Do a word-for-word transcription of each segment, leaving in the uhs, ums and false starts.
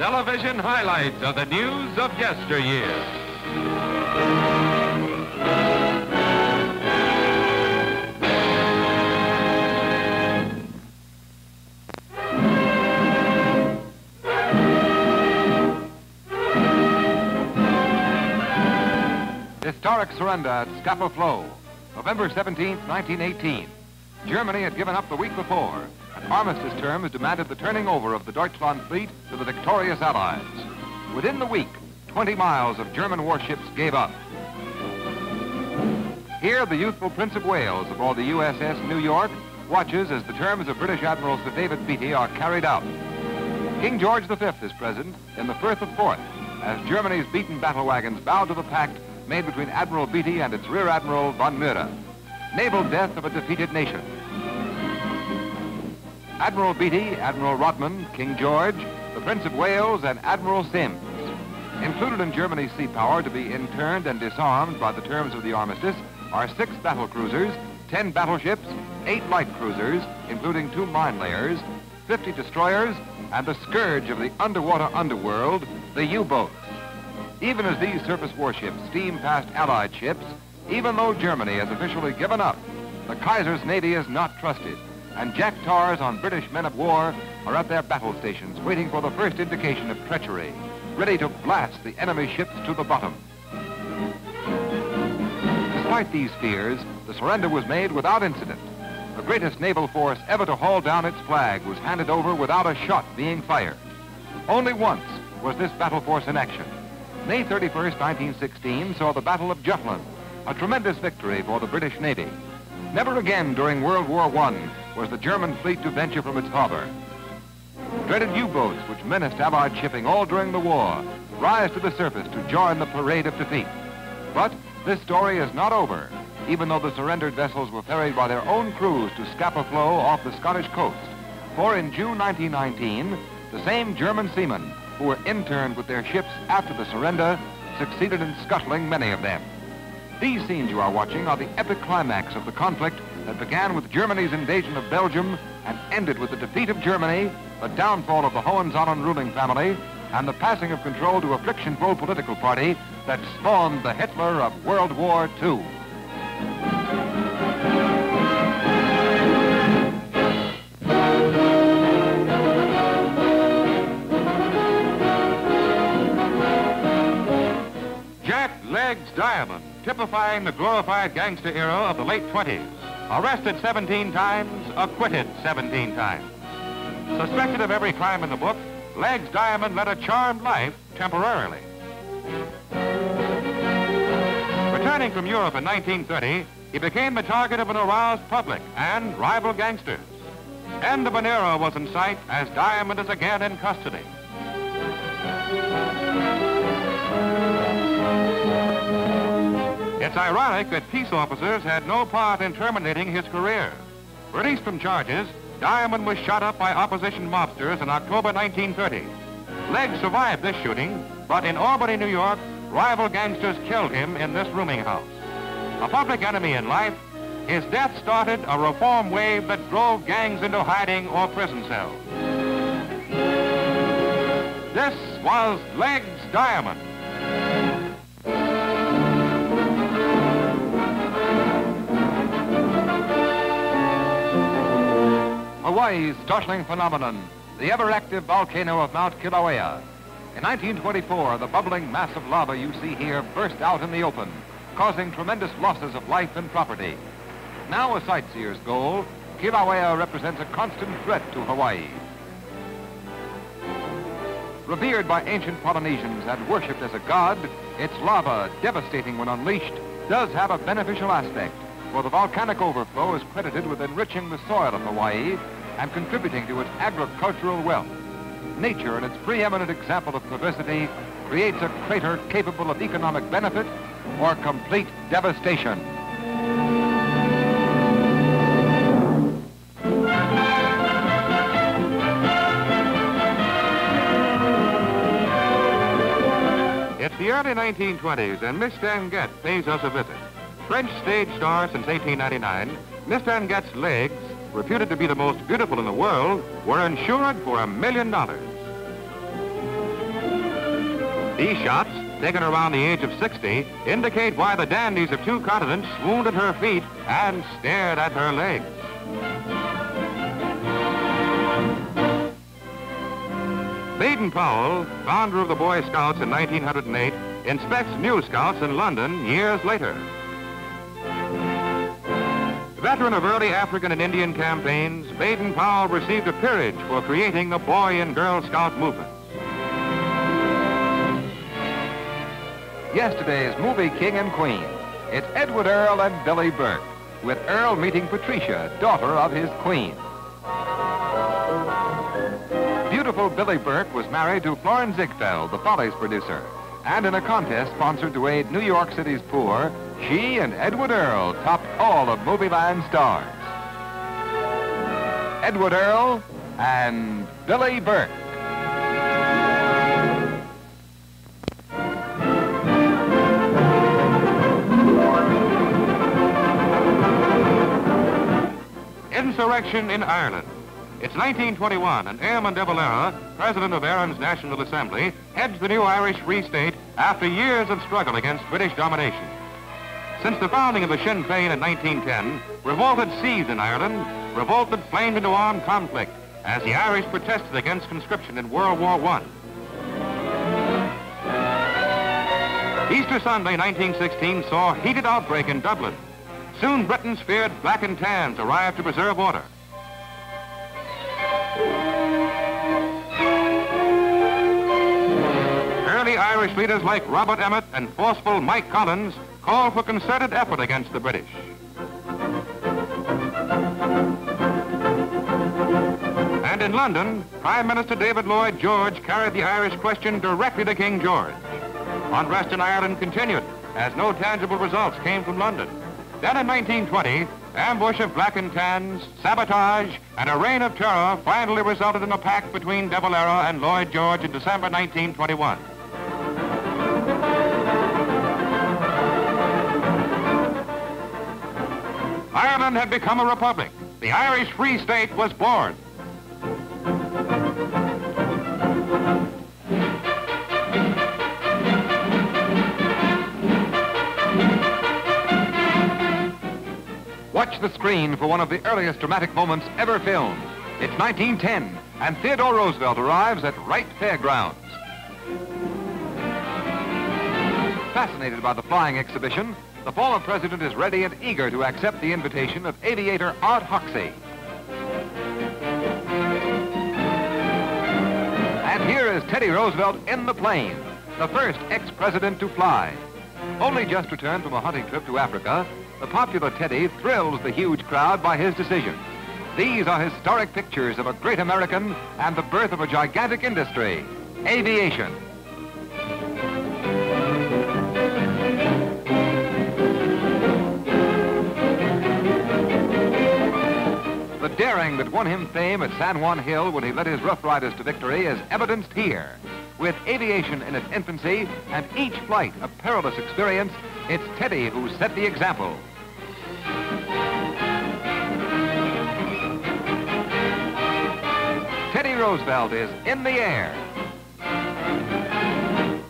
television highlights of the news of yesteryear. Historic surrender at Scapa Flow, November seventeenth, nineteen eighteen. Germany had given up the week before. An armistice term has demanded the turning over of the Deutschland fleet to the victorious Allies. Within the week, twenty miles of German warships gave up. Here, the youthful Prince of Wales aboard the U S S New York watches as the terms of British Admiral Sir David Beatty are carried out. King George the Fifth is present in the Firth of Forth as Germany's beaten battle wagons bow to the pact made between Admiral Beatty and its rear admiral, von Müller. Naval death of a defeated nation. Admiral Beatty, Admiral Rodman, King George, the Prince of Wales, and Admiral Sims. Included in Germany's sea power to be interned and disarmed by the terms of the armistice are six battle cruisers, ten battleships, eight light cruisers, including two mine layers, fifty destroyers, and the scourge of the underwater underworld, the U-boats. Even as these surface warships steam past Allied ships, even though Germany has officially given up, the Kaiser's Navy is not trusted, and jack tars on British men of war are at their battle stations waiting for the first indication of treachery, ready to blast the enemy ships to the bottom. Despite these fears, the surrender was made without incident. The greatest naval force ever to haul down its flag was handed over without a shot being fired. Only once was this battle force in action. May thirty-first, nineteen sixteen, saw the Battle of Jutland, a tremendous victory for the British Navy. Never again during World War One was the German fleet to venture from its harbor. Dreaded U-boats, which menaced Allied shipping all during the war, rise to the surface to join the parade of defeat. But this story is not over, even though the surrendered vessels were ferried by their own crews to Scapa Flow off the Scottish coast. For in June nineteen nineteen, the same German seamen who were interned with their ships after the surrender succeeded in scuttling many of them. These scenes you are watching are the epic climax of the conflict that began with Germany's invasion of Belgium and ended with the defeat of Germany, the downfall of the Hohenzollern ruling family, and the passing of control to a friction-full political party that spawned the Hitler of World War Two. Legs Diamond, typifying the glorified gangster era of the late twenties. Arrested seventeen times, acquitted seventeen times. Suspected of every crime in the book, Legs Diamond led a charmed life temporarily. Returning from Europe in nineteen thirty, he became the target of an aroused public and rival gangsters. End of an era was in sight as Diamond is again in custody. It's ironic that peace officers had no part in terminating his career. Released from charges, Diamond was shot up by opposition mobsters in October nineteen thirty. Legs survived this shooting, but in Albany, New York, rival gangsters killed him in this rooming house. A public enemy in life, his death started a reform wave that drove gangs into hiding or prison cells. This was Legs Diamond. Hawaii's startling phenomenon, the ever-active volcano of Mount Kilauea. In nineteen twenty-four, the bubbling mass of lava you see here burst out in the open, causing tremendous losses of life and property. Now a sightseer's goal, Kilauea represents a constant threat to Hawaii. Revered by ancient Polynesians and worshipped as a god, its lava, devastating when unleashed, does have a beneficial aspect, for the volcanic overflow is credited with enriching the soil of Hawaii and contributing to its agricultural wealth. Nature, in its preeminent example of perversity, creates a crater capable of economic benefit or complete devastation. It's the early nineteen twenties, and Miss Van Gette pays us a visit. French stage star since eighteen ninety-nine, Miss Van Gette's legs, reputed to be the most beautiful in the world, were insured for a million dollars. These shots, taken around the age of sixty, indicate why the dandies of two continents swooned at her feet and stared at her legs. Baden-Powell, founder of the Boy Scouts in nineteen oh eight, inspects new scouts in London years later. Veteran of early African and Indian campaigns, Baden-Powell received a peerage for creating the Boy and Girl Scout movements. Yesterday's movie King and Queen. It's Edward Earle and Billie Burke, with Earle meeting Patricia, daughter of his queen. Beautiful Billie Burke was married to Florence Ziegfeld, the Follies producer, and in a contest sponsored to aid New York City's poor, she and Edward Earle topped all of Movieland stars. Edward Earle and Billie Burke. Insurrection in Ireland. It's nineteen twenty-one, and Eamon de Valera, president of Erin's National Assembly, heads the new Irish Free State after years of struggle against British domination. Since the founding of the Sinn Féin in nineteen ten, revolt had seized in Ireland, revolt had flamed into armed conflict as the Irish protested against conscription in World War One. Easter Sunday nineteen sixteen saw a heated outbreak in Dublin. Soon Britons feared Black and Tans arrived to preserve order. Early Irish leaders like Robert Emmet and forceful Mike Collins called for concerted effort against the British. And in London, Prime Minister David Lloyd George carried the Irish question directly to King George. Unrest in Ireland continued as no tangible results came from London. Then in nineteen twenty, ambush of Black and Tans, sabotage, and a reign of terror finally resulted in a pact between de Valera and Lloyd George in December nineteen twenty-one. Ireland had become a republic. The Irish Free State was born. Watch the screen for one of the earliest dramatic moments ever filmed. It's nineteen ten, and Theodore Roosevelt arrives at Wright Fairgrounds. Fascinated by the flying exhibition, the fallen president is ready and eager to accept the invitation of aviator Art Hoxsey. And here is Teddy Roosevelt in the plane, the first ex-president to fly. Only just returned from a hunting trip to Africa, the popular Teddy thrills the huge crowd by his decision. These are historic pictures of a great American and the birth of a gigantic industry, aviation. The daring that won him fame at San Juan Hill when he led his Rough Riders to victory is evidenced here. With aviation in its infancy and each flight a perilous experience, it's Teddy who set the example. Teddy Roosevelt is in the air.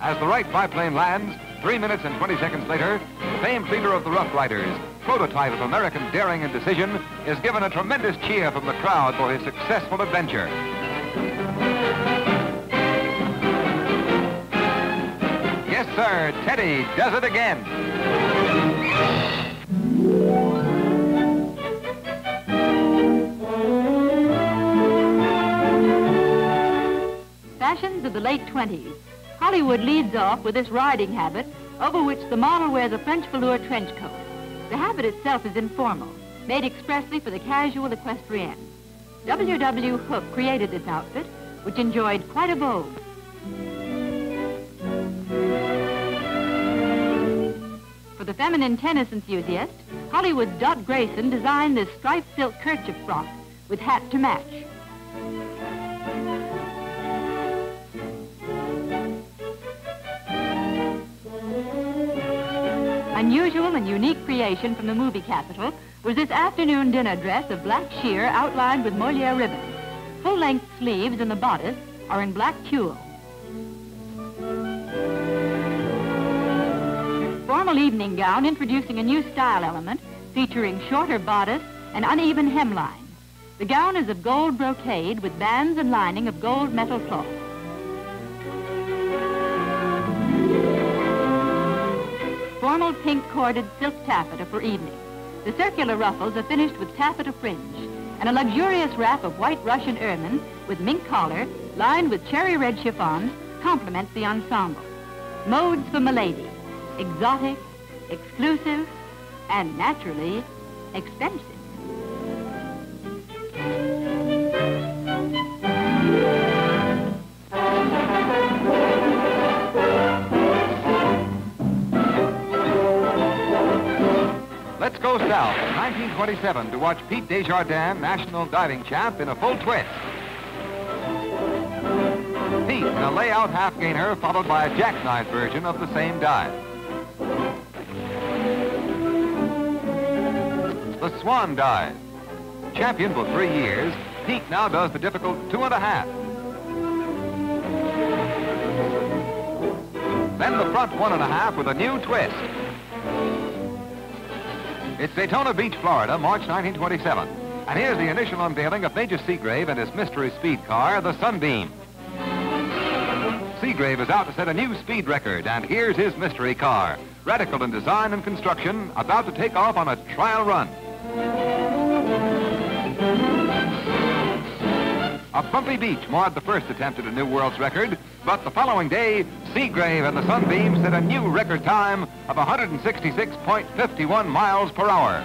As the Wright biplane lands, three minutes and twenty seconds later, the famed leader of the Rough Riders, prototype of American daring and decision, is given a tremendous cheer from the crowd for his successful adventure. Yes, sir, Teddy does it again. Fashions of the late twenties. Hollywood leads off with this riding habit, over which the model wears a French velour trench coat. The habit itself is informal, made expressly for the casual equestrienne. W W Hook created this outfit, which enjoyed quite a vogue. For the feminine tennis enthusiast, Hollywood's Doug Grayson designed this striped silk kerchief frock with hat to match. Unusual and unique creation from the movie capital was this afternoon dinner dress of black sheer outlined with Moliere ribbon. Full-length sleeves and the bodice are in black tulle. formal evening gown introducing a new style element featuring shorter bodice and uneven hemline. The gown is of gold brocade with bands and lining of gold metal cloth. Formal pink corded silk taffeta for evening. The circular ruffles are finished with taffeta fringe and a luxurious wrap of white Russian ermine with mink collar lined with cherry red chiffon complements the ensemble. Modes for Milady, exotic, exclusive, and naturally expensive. Let's go south in nineteen twenty-seven to watch Pete Desjardins, national diving champ, in a full twist. Pete in a layout half gainer followed by a jackknife version of the same dive. The swan dive. Champion for three years, Pete now does the difficult two and a half. Then the front one and a half with a new twist. It's Daytona Beach, Florida, March nineteen twenty-seven. And here's the initial unveiling of Major Seagrave and his mystery speed car, the Sunbeam. Seagrave is out to set a new speed record, and here's his mystery car, radical in design and construction, about to take off on a trial run. A bumpy beach marred the first attempt at a new world's record, but the following day, Seagrave and the Sunbeam set a new record time of one hundred sixty-six point five one miles per hour.